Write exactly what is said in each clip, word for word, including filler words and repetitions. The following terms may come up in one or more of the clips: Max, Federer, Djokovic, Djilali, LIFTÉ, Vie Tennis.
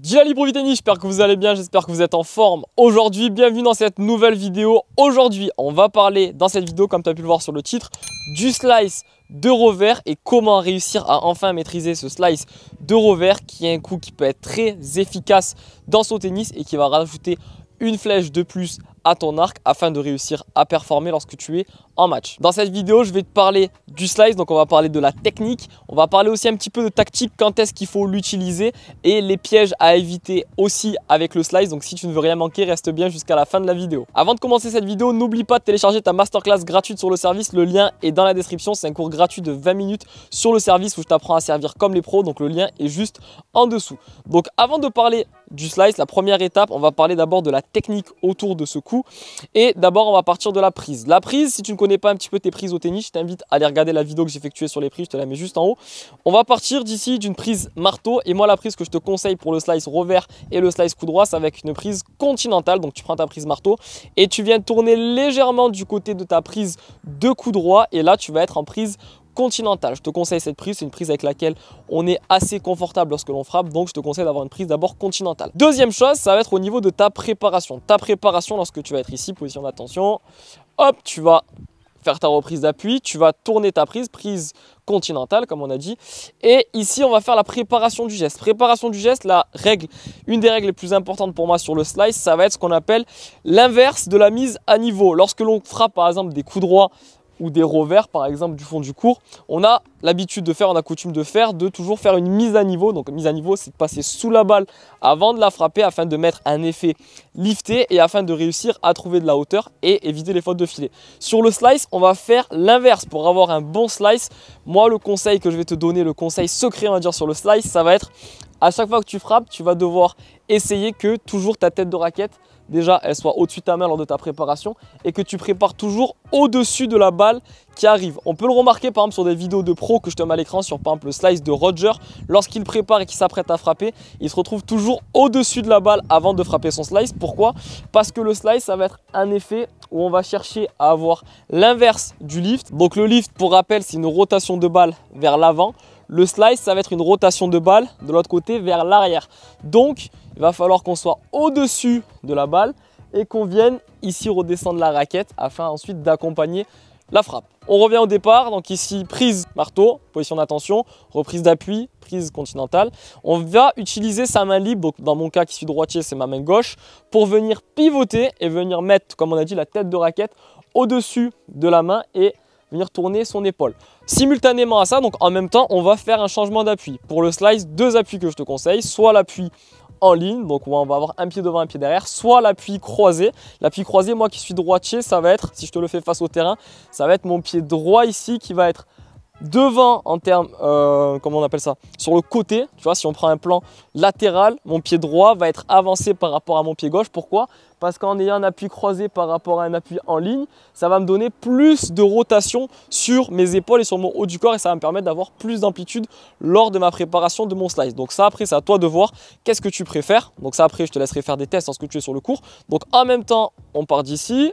Djilali pour VieTennis, j'espère que vous allez bien, j'espère que vous êtes en forme aujourd'hui. Bienvenue dans cette nouvelle vidéo. Aujourd'hui, on va parler dans cette vidéo, comme tu as pu le voir sur le titre, du slice de revers et comment réussir à enfin maîtriser ce slice de revers qui est un coup qui peut être très efficace dans son tennis et qui va rajouter une flèche de plus à ton arc afin de réussir à performer lorsque tu es en match. Dans cette vidéo, je vais te parler du slice, donc on va parler de la technique, on va parler aussi un petit peu de tactique, quand est-ce qu'il faut l'utiliser et les pièges à éviter aussi avec le slice. Donc si tu ne veux rien manquer, reste bien jusqu'à la fin de la vidéo. Avant de commencer cette vidéo, n'oublie pas de télécharger ta masterclass gratuite sur le service, le lien est dans la description, c'est un cours gratuit de vingt minutes sur le service où je t'apprends à servir comme les pros, donc le lien est juste en dessous. Donc avant de parler du slice, la première étape, on va parler d'abord de la technique autour de ce coup. Et d'abord, on va partir de la prise. La prise, si tu ne connais pas un petit peu tes prises au tennis, je t'invite à aller regarder la vidéo que j'ai effectuée sur les prises, je te la mets juste en haut. On va partir d'ici d'une prise marteau. Et moi, la prise que je te conseille pour le slice revers et le slice coup droit, c'est avec une prise continentale. Donc, tu prends ta prise marteau et tu viens tourner légèrement du côté de ta prise de coup droit. Et là, tu vas être en prise continentale. Je te conseille cette prise, c'est une prise avec laquelle on est assez confortable lorsque l'on frappe, donc je te conseille d'avoir une prise d'abord continentale. Deuxième chose, ça va être au niveau de ta préparation. Ta préparation, lorsque tu vas être ici, position d'attention, hop, tu vas faire ta reprise d'appui, tu vas tourner ta prise, prise continentale comme on a dit, et ici on va faire la préparation du geste. Préparation du geste, la règle, une des règles les plus importantes pour moi sur le slice, ça va être ce qu'on appelle l'inverse de la mise à niveau. Lorsque l'on frappe par exemple des coups droits ou des revers par exemple du fond du court, on a l'habitude de faire, on a coutume de faire, de toujours faire une mise à niveau. Donc mise à niveau, c'est de passer sous la balle avant de la frapper afin de mettre un effet lifté et afin de réussir à trouver de la hauteur et éviter les fautes de filet. Sur le slice, on va faire l'inverse pour avoir un bon slice. Moi, le conseil que je vais te donner, le conseil secret on va dire sur le slice, ça va être à chaque fois que tu frappes, tu vas devoir essayer que toujours ta tête de raquette, déjà, elle soit au-dessus de ta main lors de ta préparation et que tu prépares toujours au-dessus de la balle qui arrive. On peut le remarquer par exemple sur des vidéos de pro que je te mets à l'écran, sur par exemple le slice de Roger, lorsqu'il prépare et qu'il s'apprête à frapper, il se retrouve toujours au-dessus de la balle avant de frapper son slice. Pourquoi? Parce que le slice, ça va être un effet où on va chercher à avoir l'inverse du lift. Donc le lift, pour rappel, c'est une rotation de balle vers l'avant. Le slice, ça va être une rotation de balle de l'autre côté vers l'arrière. Donc, il va falloir qu'on soit au-dessus de la balle et qu'on vienne ici redescendre la raquette afin ensuite d'accompagner la frappe. On revient au départ, donc ici prise marteau, position d'attention, reprise d'appui, prise continentale. On va utiliser sa main libre, donc dans mon cas qui suis droitier, c'est ma main gauche, pour venir pivoter et venir mettre, comme on a dit, la tête de raquette au-dessus de la main et venir tourner son épaule. Simultanément à ça, donc en même temps, on va faire un changement d'appui. Pour le slice, deux appuis que je te conseille, soit l'appui en ligne, donc on va avoir un pied devant, un pied derrière, soit l'appui croisé. L'appui croisé, moi qui suis droitier, ça va être, si je te le fais face au terrain, ça va être mon pied droit ici qui va être devant en termes, euh, comment on appelle ça, sur le côté, tu vois, si on prend un plan latéral, mon pied droit va être avancé par rapport à mon pied gauche. Pourquoi? Parce qu'en ayant un appui croisé par rapport à un appui en ligne, ça va me donner plus de rotation sur mes épaules et sur mon haut du corps et ça va me permettre d'avoir plus d'amplitude lors de ma préparation de mon slice. Donc ça, après, c'est à toi de voir qu'est-ce que tu préfères. Donc ça, après, je te laisserai faire des tests lorsque tu es sur le cours. Donc en même temps, on part d'ici,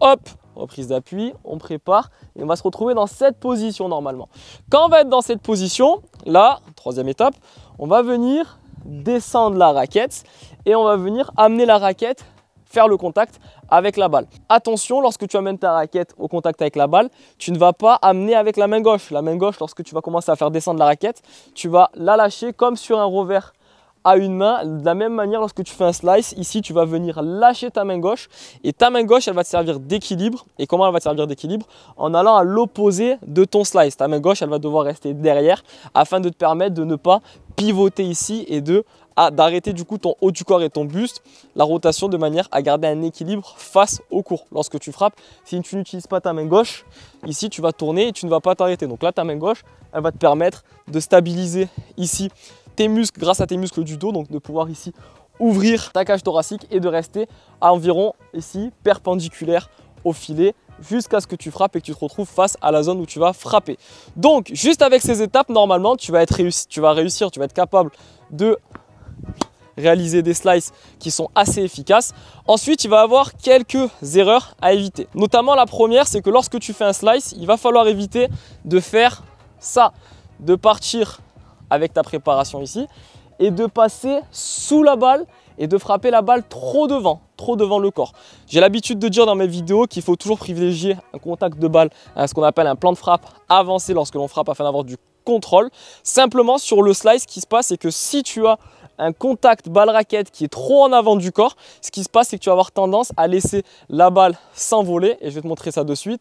hop, reprise d'appui, on prépare et on va se retrouver dans cette position normalement. Quand on va être dans cette position, là, troisième étape, on va venir descendre la raquette et on va venir amener la raquette, faire le contact avec la balle. Attention, lorsque tu amènes ta raquette au contact avec la balle, tu ne vas pas amener avec la main gauche. La main gauche, lorsque tu vas commencer à faire descendre la raquette, tu vas la lâcher comme sur un revers à une main. De la même manière, lorsque tu fais un slice, ici tu vas venir lâcher ta main gauche et ta main gauche elle va te servir d'équilibre. Et comment elle va te servir d'équilibre? En allant à l'opposé de ton slice. Ta main gauche elle va devoir rester derrière afin de te permettre de ne pas pivoter ici et de ah, d'arrêter du coup ton haut du corps et ton buste, la rotation de manière à garder un équilibre face au court. Lorsque tu frappes, si tu n'utilises pas ta main gauche, ici tu vas tourner et tu ne vas pas t'arrêter. Donc là ta main gauche elle va te permettre de stabiliser ici tes muscles grâce à tes muscles du dos, donc de pouvoir ici ouvrir ta cage thoracique et de rester à environ ici perpendiculaire au filet jusqu'à ce que tu frappes et que tu te retrouves face à la zone où tu vas frapper. Donc juste avec ces étapes, normalement tu vas être réussi, tu vas réussir, tu vas être capable de réaliser des slices qui sont assez efficaces. Ensuite, il va y avoir quelques erreurs à éviter. Notamment la première, c'est que lorsque tu fais un slice, il va falloir éviter de faire ça, de partir avec ta préparation ici et de passer sous la balle et de frapper la balle trop devant, trop devant le corps. J'ai l'habitude de dire dans mes vidéos qu'il faut toujours privilégier un contact de balle, hein, ce qu'on appelle un plan de frappe avancé lorsque l'on frappe afin d'avoir du contrôle. Simplement sur le slice, ce qui se passe, c'est que si tu as un contact balle-raquette qui est trop en avant du corps, ce qui se passe, c'est que tu vas avoir tendance à laisser la balle s'envoler, et je vais te montrer ça de suite.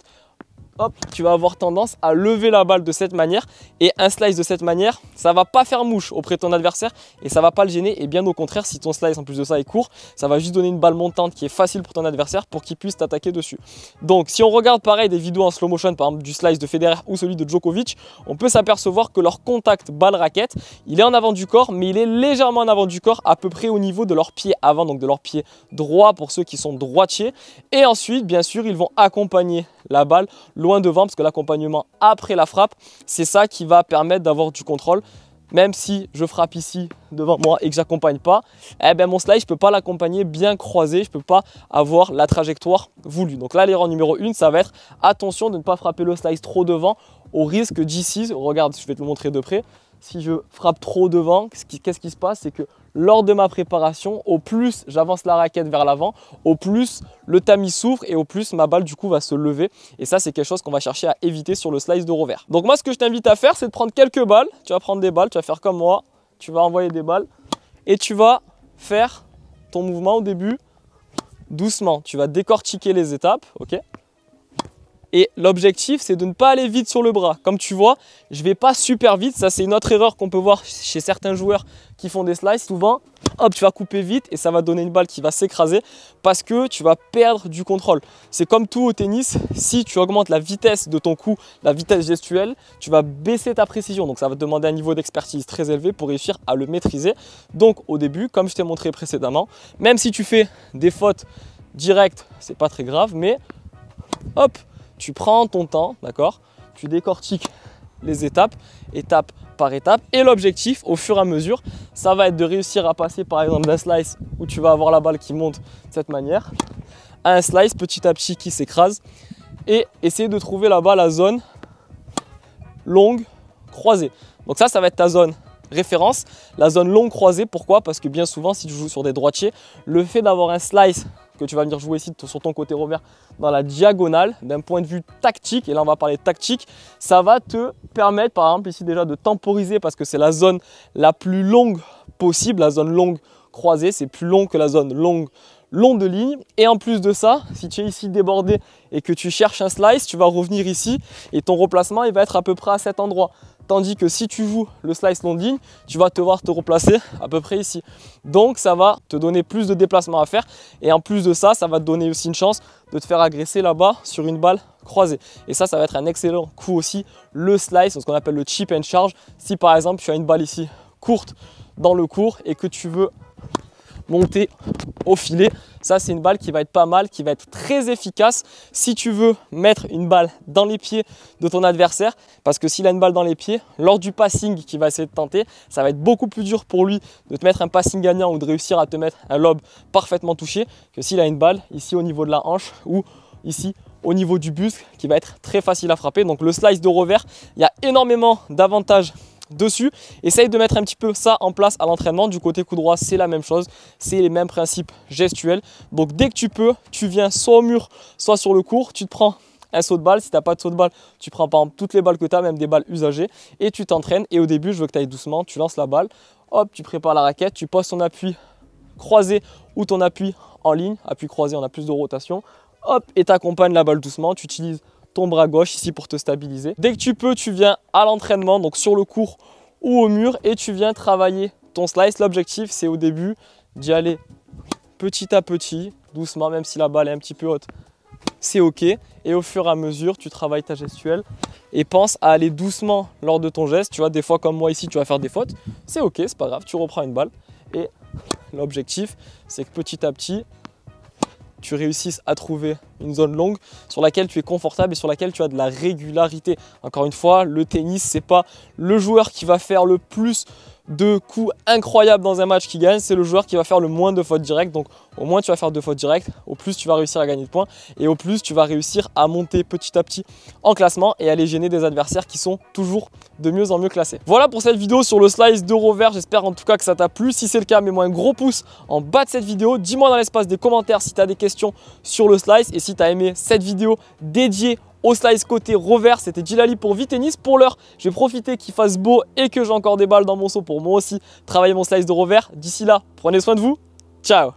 Hop, tu vas avoir tendance à lever la balle de cette manière, et un slice de cette manière, ça va pas faire mouche auprès de ton adversaire et ça va pas le gêner, et bien au contraire, si ton slice en plus de ça est court, ça va juste donner une balle montante qui est facile pour ton adversaire pour qu'il puisse t'attaquer dessus. Donc si on regarde pareil des vidéos en slow motion, par exemple du slice de Federer ou celui de Djokovic, on peut s'apercevoir que leur contact balle-raquette, il est en avant du corps, mais il est légèrement en avant du corps, à peu près au niveau de leur pied avant, donc de leur pied droit pour ceux qui sont droitiers, et ensuite bien sûr ils vont accompagner la balle loin devant, parce que l'accompagnement après la frappe, c'est ça qui va permettre d'avoir du contrôle. Même si je frappe ici devant moi et que j'accompagne pas, eh ben mon slice, je peux pas l'accompagner bien croisé, je peux pas avoir la trajectoire voulue. Donc là, l'erreur numéro une, ça va être attention de ne pas frapper le slice trop devant au risque d'ici. Regarde, je vais te le montrer de près. Si je frappe trop devant, qu'est-ce qui se passe? C'est que lors de ma préparation, au plus j'avance la raquette vers l'avant, au plus le tamis s'ouvre et au plus ma balle du coup va se lever. Et ça, c'est quelque chose qu'on va chercher à éviter sur le slice de revers. Donc moi, ce que je t'invite à faire, c'est de prendre quelques balles. Tu vas prendre des balles, tu vas faire comme moi, tu vas envoyer des balles et tu vas faire ton mouvement au début doucement. Tu vas décortiquer les étapes, ok ? Et l'objectif, c'est de ne pas aller vite sur le bras. Comme tu vois, je ne vais pas super vite. Ça, c'est une autre erreur qu'on peut voir chez certains joueurs qui font des slices. Souvent, hop, tu vas couper vite et ça va donner une balle qui va s'écraser parce que tu vas perdre du contrôle. C'est comme tout au tennis. Si tu augmentes la vitesse de ton coup, la vitesse gestuelle, tu vas baisser ta précision. Donc, ça va te demander un niveau d'expertise très élevé pour réussir à le maîtriser. Donc, au début, comme je t'ai montré précédemment, même si tu fais des fautes directes, c'est pas très grave, mais hop, tu prends ton temps, d'accord? Tu décortiques les étapes, étape par étape. Et l'objectif, au fur et à mesure, ça va être de réussir à passer par exemple d'un slice où tu vas avoir la balle qui monte de cette manière, à un slice petit à petit qui s'écrase, et essayer de trouver là-bas la zone longue croisée. Donc ça, ça va être ta zone référence, la zone longue croisée. Pourquoi? Parce que bien souvent, si tu joues sur des droitiers, le fait d'avoir un slice que tu vas venir jouer ici sur ton côté revers dans la diagonale, d'un point de vue tactique, et là on va parler tactique, ça va te permettre par exemple ici déjà de temporiser parce que c'est la zone la plus longue possible, la zone longue croisée, c'est plus long que la zone longue long de ligne, et en plus de ça, si tu es ici débordé et que tu cherches un slice, tu vas revenir ici et ton replacement il va être à peu près à cet endroit. Tandis que si tu joues le slice long de ligne, tu vas devoir te replacer à peu près ici. Donc ça va te donner plus de déplacements à faire. Et en plus de ça, ça va te donner aussi une chance de te faire agresser là-bas sur une balle croisée. Et ça, ça va être un excellent coup aussi, le slice, ce qu'on appelle le chip and charge. Si par exemple, tu as une balle ici courte dans le court et que tu veux monter au filet, ça c'est une balle qui va être pas mal, qui va être très efficace si tu veux mettre une balle dans les pieds de ton adversaire, parce que s'il a une balle dans les pieds, lors du passing qu'il va essayer de tenter, ça va être beaucoup plus dur pour lui de te mettre un passing gagnant ou de réussir à te mettre un lob parfaitement touché que s'il a une balle ici au niveau de la hanche ou ici au niveau du buste qui va être très facile à frapper. Donc le slice de revers, il y a énormément d'avantages dessus. Essaye de mettre un petit peu ça en place à l'entraînement. Du côté coup droit, c'est la même chose, c'est les mêmes principes gestuels. Donc dès que tu peux, tu viens soit au mur, soit sur le court, tu te prends un saut de balle. Si tu n'as pas de saut de balle, tu prends par exemple toutes les balles que tu as, même des balles usagées, et tu t'entraînes. Et au début, je veux que tu ailles doucement, tu lances la balle, hop, tu prépares la raquette, tu poses ton appui croisé ou ton appui en ligne. Appui croisé, on a plus de rotation, hop, et tu accompagnes la balle doucement, tu utilises ton bras gauche ici pour te stabiliser. Dès que tu peux, tu viens à l'entraînement, donc sur le court ou au mur, et tu viens travailler ton slice. L'objectif, c'est au début d'y aller petit à petit, doucement, même si la balle est un petit peu haute, c'est ok. Et au fur et à mesure, tu travailles ta gestuelle et pense à aller doucement lors de ton geste. Tu vois, des fois comme moi ici, tu vas faire des fautes, c'est ok, c'est pas grave, tu reprends une balle. Et l'objectif, c'est que petit à petit, tu réussisses à trouver une zone longue sur laquelle tu es confortable et sur laquelle tu as de la régularité. Encore une fois, le tennis, c'est pas le joueur qui va faire le plus de coups incroyables dans un match qui gagne, c'est le joueur qui va faire le moins de fautes directes. Donc au moins tu vas faire deux fautes directes, au plus tu vas réussir à gagner de points et au plus tu vas réussir à monter petit à petit en classement et à aller gêner des adversaires qui sont toujours de mieux en mieux classés. Voilà pour cette vidéo sur le slice de revers, j'espère en tout cas que ça t'a plu. Si c'est le cas, mets-moi un gros pouce en bas de cette vidéo, dis-moi dans l'espace des commentaires si tu as des questions sur le slice et si tu as aimé cette vidéo dédiée au slice côté revers. C'était Djilali pour VieTennis. Pour l'heure, je vais profiter qu'il fasse beau et que j'ai encore des balles dans mon seau pour moi aussi travailler mon slice de revers. D'ici là, prenez soin de vous. Ciao!